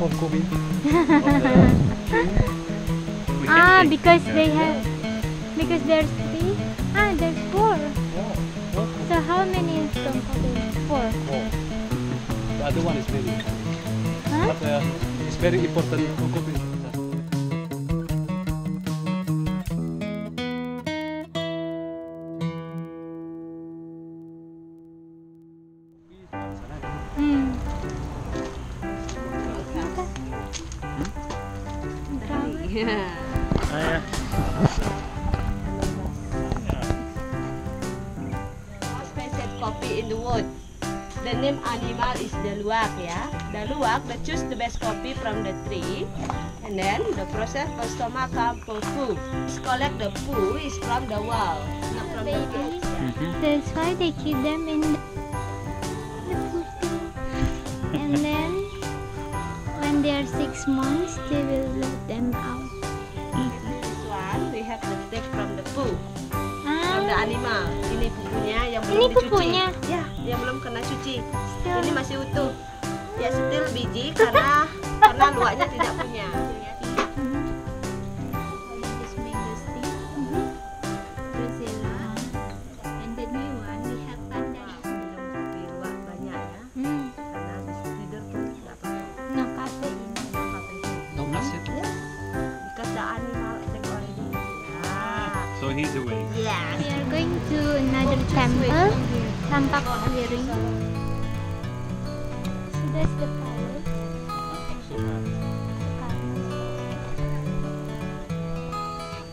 Konkobi. Ah, because they have, because there's three. Ah, there's four. So how many is Konkobi? Four. The other one is very, huh? But it's very important, Konkobi. Coffee in the wood. The name animal is the luwak, ya. The luwak, they choose the best coffee from the tree, and then the process for stomach for poo. Collect the poo is from the wall, not from the baby. That's why they keep them in the pooping. And then when they are 6 months, they will let them out. This one we have to take from the poo. Animal. Ini pupunya yang belum dicuci. Ya, yang belum kena cuci. Ini masih utuh. Ya, setel biji karena luaknya tidak punya. He's awake. Yeah, we are going to another temple, Tampaksiring. So that's the palace.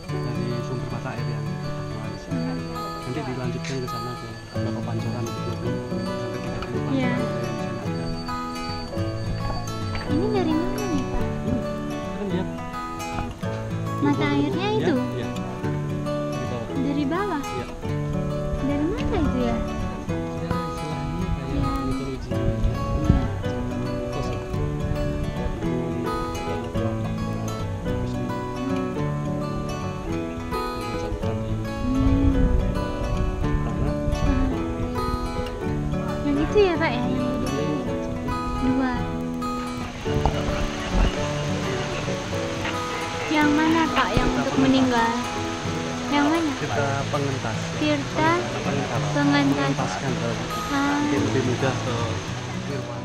Dari sumber mata air yang nanti dilanjutkan ke sana ke pancoran itu sampai kita ke pancoran. Iya. Ini dari mana nih, Pak? Kan lihat. Mata airnya itu. Dari bawah? Iya. Dari mana itu ya? Yang itu ya, Pak, ya? Dua. Yang mana, Pak, yang untuk meninggal? Yang mana? Tirta pengentas. Tirta pengentas. Mungkin lebih mudah ke Irwan.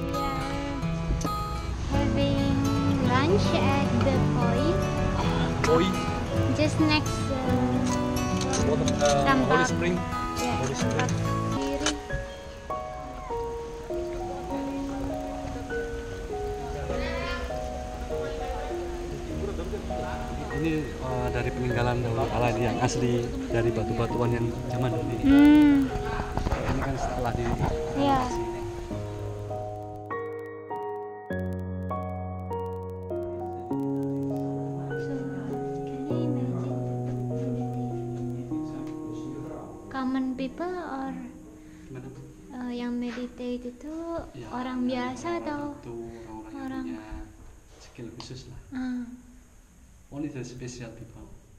We are having lunch at the koi. Just next Tampak. Yeah. Ini dari peninggalan dahulu kala yang asli dari batu-batuan yang zaman dulu ini. Ini kan setelah di. Yeah. Common people or yang meditate itu ya, orang biasa atau orang skill khusus lah. Only the special people.